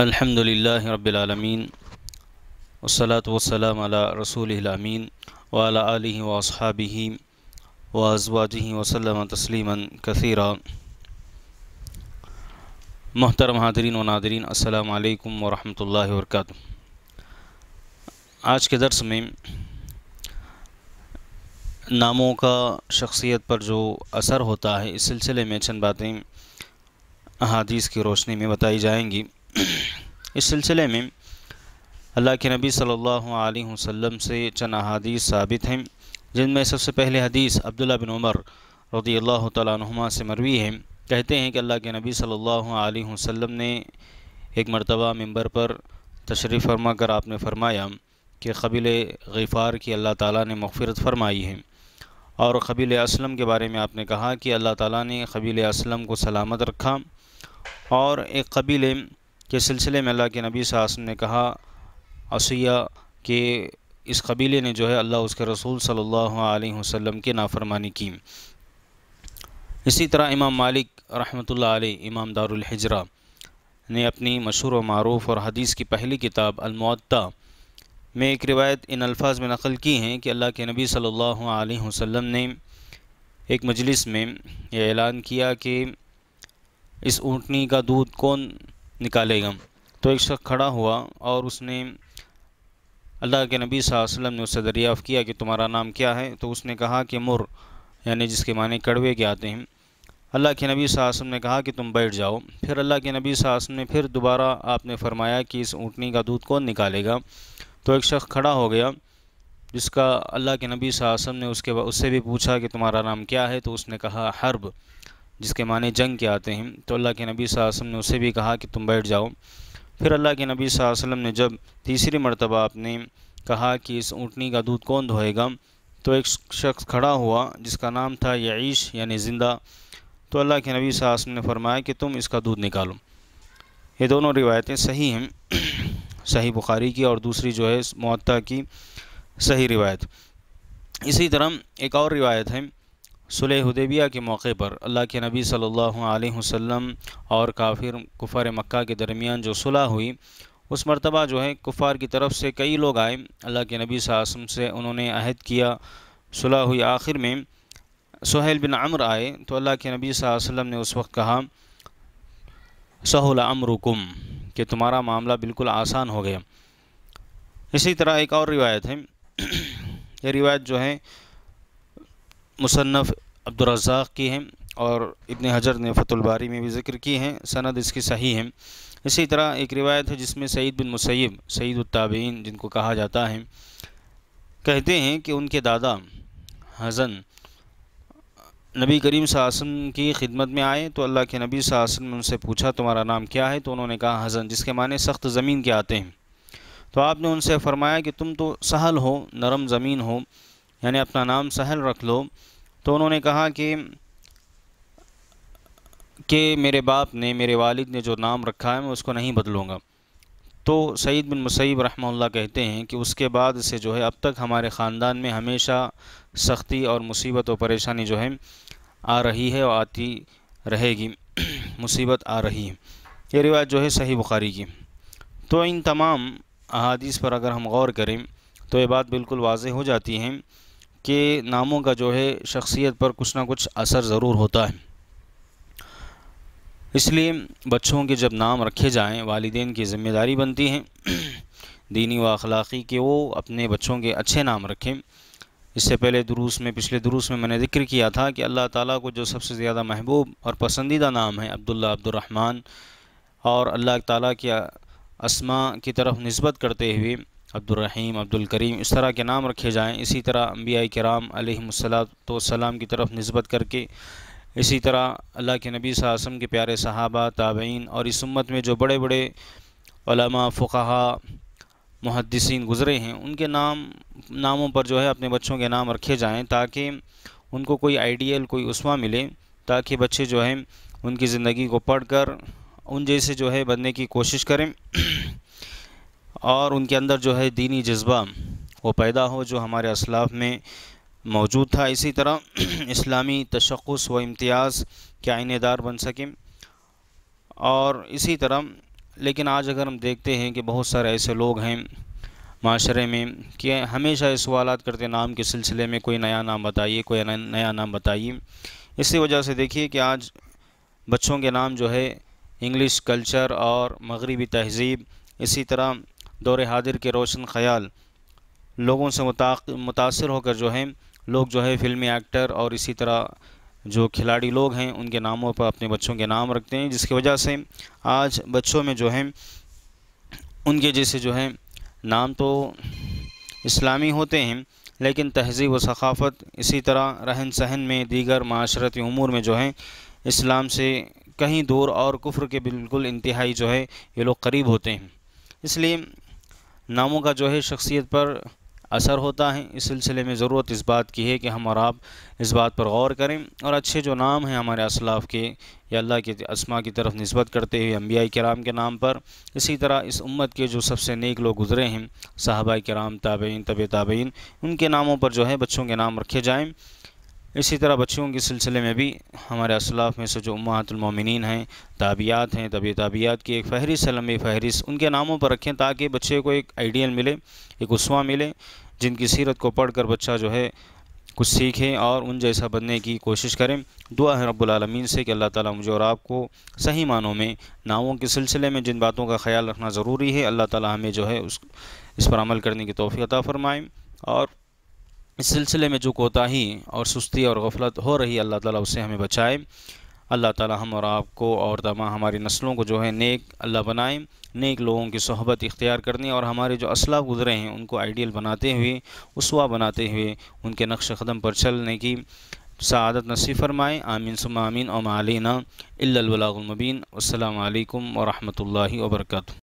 الحمد للہ رب العالمین والصلاة والسلام علی رسولہ الامین وعلی آلہ واصحابہ وازواجہ وسلم تسلیما کثیرا. محترم حاضرین و ناظرین، السلام علیکم ورحمۃ اللہ وبرکاتہ. آج کے درس میں ناموں کا شخصیت پر جو اثر ہوتا ہے، اس سلسلے میں چند باتیں احادیث کی روشنی میں بتائی جائیں گی. اس سلسلے میں اللہ کے نبی صلی اللہ علیہ وسلم سے چند احادیث ثابت ہیں، جن میں سب سے پہلے حدیث عبداللہ بن عمر رضی اللہ تعالیٰ عنہما سے مروی ہے. کہتے ہیں کہ اللہ کے نبی صلی اللہ علیہ وسلم نے ایک مرتبہ منبر پر تشریف فرما کر آپ نے فرمایا کہ قبیل غفار کی اللہ تعالیٰ نے مغفرت فرمائی ہے، اور قبیل اسلم کے بارے میں آپ نے کہا کہ اللہ تعالیٰ نے قبیل اسلم کو سلامت رکھا. اور ایک قبیلے کے سلسلے میں اللہ کے نبی صلی اللہ علیہ وسلم نے کہا عصیہ کہ اس قبیلے نے جو ہے اللہ اس کے رسول صلی اللہ علیہ وسلم کی نافرمانی کی. اسی طرح امام مالک رحمۃ اللہ علیہ امام دار الحجرہ نے اپنی مشہور و معروف اور حدیث کی پہلی کتاب المعطا میں ایک روایت ان الفاظ میں نقل کی ہیں کہ اللہ کے نبی صلی اللہ علیہ وسلم نے ایک مجلس میں یہ اعلان کیا کہ اس اونٹنی کا دودھ کون نکالے گا. تو ایک شخص کھڑا ہوا اور اس نے اللہ کے نبی صلی اللہ علیہ وسلم نے اس سے دریافت کیا کہ تمہارا نام کیا ہے؟ تو اس نے کہا کہ مر، یعنی جس کے معنی کڑوے کے آتے ہیں. اللہ کے نبی صلی اللہ علیہ وسلم نے کہا کہ تم بیٹھ جاؤ. پھر اللہ کے نبی صلی اللہ علیہ وسلم نے پھر دوبارہ آپ نے فرمایا کہ اس اونٹنی کا دودھ کون نکالے گا؟ تو ایک شخص کھڑا ہو گیا جس کا اللہ کے نبی صلی اللہ علیہ وسلم نے اس سے بھی پوچھا کہ تمہارا نام کیا ہے؟ تو اس نے کہا حرب، جس کے معنی جنگ کے آتے ہیں. تو اللہ کے نبی صلی اللہ علیہ وسلم نے اسے بھی کہا کہ تم بیٹھ جاؤ. پھر اللہ کے نبی صلی اللہ علیہ وسلم نے جب تیسری مرتبہ آپ نے کہا کہ اس اونٹنی کا دودھ کون دھوئے گا؟ تو ایک شخص کھڑا ہوا جس کا نام تھا یعیش، یعنی زندہ. تو اللہ کے نبی صلی اللہ علیہ وسلم نے فرمایا کہ تم اس کا دودھ نکالو. یہ دونوں روایتیں صحیح ہیں، صحیح بخاری کی اور دوسری جو ہے معطا کی صحیح روایت. اسی طرح ایک اور روایت ہے صلح حدیبیہ کے موقع پر اللہ کے نبی صلی اللہ علیہ وسلم اور کفار مکہ کے درمیان جو صلح ہوئی، اس مرتبہ جو ہے کفار کی طرف سے کئی لوگ آئے. اللہ کے نبی صلی اللہ علیہ وسلم سے انہوں نے عہد کیا، صلح ہوئی. آخر میں سہیل بن عمرو آئے تو اللہ کے نبی صلی اللہ علیہ وسلم نے اس وقت کہا سہل امرکم، کہ تمہارا معاملہ بالکل آسان ہو گیا. اسی طرح ایک اور روایت ہے، یہ روایت جو ہے مصنف عبدالرزاق کی ہیں اور ابن حجر نے فتح الباری میں بھی ذکر کی ہیں، سند اس کی صحیح ہیں. اسی طرح ایک روایت ہے جس میں سعید بن مسیب، سعید التابعین جن کو کہا جاتا ہے، کہتے ہیں کہ ان کے دادا حزن نبی کریم صلی اللہ علیہ وسلم کی خدمت میں آئے. تو اللہ کے نبی صلی اللہ علیہ وسلم نے ان سے پوچھا تمہارا نام کیا ہے؟ تو انہوں نے کہا حزن، جس کے معنی سخت زمین کے آتے ہیں. تو آپ نے ان سے فرمایا کہ تم تو سہل ہو، نرم زمین ہو، یعنی اپنا نام سہل رکھ لو. تو انہوں نے کہا کہ میرے باپ نے، میرے والد نے جو نام رکھا ہے میں اس کو نہیں بدلوں گا. تو سعید بن مسیب رحمہ اللہ کہتے ہیں کہ اس کے بعد سے جو ہے اب تک ہمارے خاندان میں ہمیشہ سختی اور مصیبت و پریشانی جو ہے آ رہی ہے اور آتی رہے گی، مصیبت آ رہی ہے. یہ روایت جو ہے صحیح بخاری کی. تو ان تمام احادیث پر اگر ہم غور کریں تو یہ بات بالکل واضح ہو جاتی ہے کہ ناموں کا جو ہے شخصیت پر کچھ نہ کچھ اثر ضرور ہوتا ہے. اس لیے بچوں کے جب نام رکھے جائیں، والدین کی ذمہ داری بنتی ہے دینی و اخلاقی کہ وہ اپنے بچوں کے اچھے نام رکھیں. اس سے پہلے پچھلے دروس میں نے ذکر کیا تھا کہ اللہ تعالیٰ کو جو سب سے زیادہ محبوب اور پسندیدہ نام ہے عبداللہ، عبدالرحمن، اور اللہ تعالیٰ کے اسماء کی طرف نسبت کرتے ہوئے عبدالرحیم، عبدالکریم اس طرح کے نام رکھے جائیں. اسی طرح انبیاء کرام علیہم الصلاۃ والسلام کی طرف نسبت کر کے، اسی طرح اللہ کے نبی صلی اللہ علیہ وسلم کے پیارے صحابہ، تابعین اور اس امت میں جو بڑے بڑے علماء، فقہا، محدثین گزرے ہیں، ان کے ناموں پر جو ہے اپنے بچوں کے نام رکھے جائیں تاکہ ان کو کوئی آئیڈیل، کوئی اسوہ ملے، تاکہ بچے جو ہیں ان کی زندگی کو پڑھ کر ان جیسے جو ہے بننے کی کوشش کریں اور ان کے اندر جو ہے دینی جذبہ وہ پیدا ہو جو ہمارے اسلاف میں موجود تھا. اسی طرح اسلامی تشخص و امتیاز کے آئینہ دار بن سکیں. اور اسی طرح لیکن آج اگر ہم دیکھتے ہیں کہ بہت سارے ایسے لوگ ہیں معاشرے میں کہ ہمیشہ یہ سوالات کرتے نام کے سلسلے میں، کوئی نیا نام بتائیے، کوئی نیا نام بتائیے. اسی وجہ سے دیکھیے کہ آج بچوں کے نام جو ہے انگلش کلچر اور مغربی تہذیب، اسی طرح دور حاضر کے روشن خیال لوگوں سے متاثر ہو کر جو ہیں لوگ جو ہے فلمی ایکٹر اور اسی طرح جو کھلاڑی لوگ ہیں ان کے ناموں پر اپنے بچوں کے نام رکھتے ہیں، جس کی وجہ سے آج بچوں میں جو ہیں ان کے جیسے جو ہیں نام تو اسلامی ہوتے ہیں لیکن تہذیب و ثقافت، اسی طرح رہن سہن میں، دیگر معاشرتی امور میں جو ہیں اسلام سے کہیں دور اور کفر کے بالکل انتہائی جو ہے یہ لوگ قریب ہوتے ہیں. اس لیے ناموں کا جو ہے شخصیت پر اثر ہوتا ہے. اس سلسلے میں ضرورت اس بات کی ہے کہ ہم اور آپ اس بات پر غور کریں اور اچھے جو نام ہیں ہمارے اسلاف کے یا اللہ کے اسماء کی طرف نسبت کرتے ہوئے انبیاء کرام کے نام پر، اسی طرح اس امت کے جو سب سے نیک لوگ گزرے ہیں صحابہ کرام، تابعین، تبع تابعین، ان کے ناموں پر جو ہے بچوں کے نام رکھے جائیں. اسی طرح بچوں کے سلسلے میں بھی ہمارے اسلاف میں سے جو امہات المومنین ہیں، تابعات ہیں، تبع تابعات کی ایک فہرست ہے، لمبی فہرست، ان کے ناموں پر رکھیں تاکہ بچے کو ایک آئیڈیل ملے، ایک اسوہ ملے، جن کی سیرت کو پڑھ کر بچہ جو ہے کچھ سیکھے اور ان جیسا بننے کی کوشش کریں. دعا ہے رب العالمین سے کہ اللہ تعالیٰ مجھے اور آپ کو صحیح معنوں میں ناموں کے سلسلے میں جن باتوں کا خیال رکھنا ضروری ہے اللہ تعالیٰ ہمیں جو ہے اس پر عمل کرنے کی توفیق عطا فرمائیں، اور اس سلسلے میں جو کوتاہی اور سستی اور غفلت ہو رہی اللہ تعالیٰ اسے ہمیں بچائے. اللہ تعالیٰ ہم اور آپ کو اور تمام ہماری نسلوں کو جو ہے نیک اللہ بنائیں، نیک لوگوں کی صحبت اختیار کرنی اور ہمارے جو اسلاف گزرے ہیں ان کو آئیڈیل بناتے ہوئے، اسوہ بناتے ہوئے ان کے نقش قدم پر چلنے کی سعادت نصیب فرمائیں. آمین ثم آمین. وما علینا الا البلاغ المبین. السلام علیکم ورحمۃ اللہ وبرکاتہ.